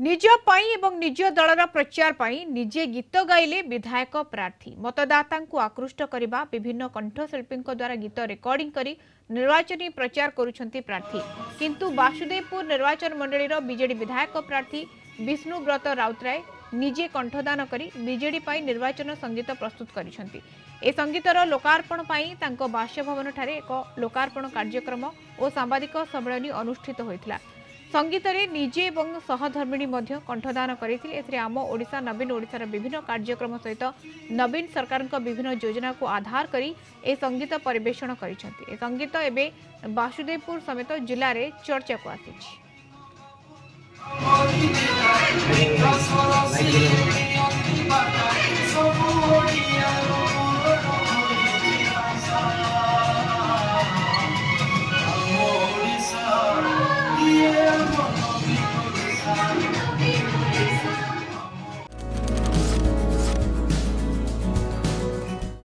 निज पाई एवं निज दलर प्रचार पाई निजे गीत गाइले विधायक प्रार्थी मतदाता आकृष्ट करने विभिन्न कंठशिल्पी द्वारा गीत रेकॉर्डिंग करी निर्वाचन प्रचार करुछंती प्रार्थी किंतु बासुदेवपुर निर्वाचन मंडलीर बीजेडी विधायक प्रार्थी विष्णुव्रत राउतराय निजे कंठदान करी बीजेडी पाई निर्वाचन संगीत प्रस्तुत करिसेंती। ए संगीतर लोकार्पण पाई तांको बासभवन ठारे एक लोकार्पण कार्यक्रम और सांबादिक सम्मेलन अनुष्ठित होइतिला। संगीतरे निजे एवं सहधर्मिणी मध्य कंठदान करिथिले। एथिरे आम ओडिशा नवीन ओडिशार विभिन्न कार्यक्रम सहित नवीन सरकारक विभिन्न योजना को आधार करी ए संगीत परिवेषण करिसेंती। ए संगीत एबे बासुदेवपुर समेत जिले में चर्चा को आसिछि।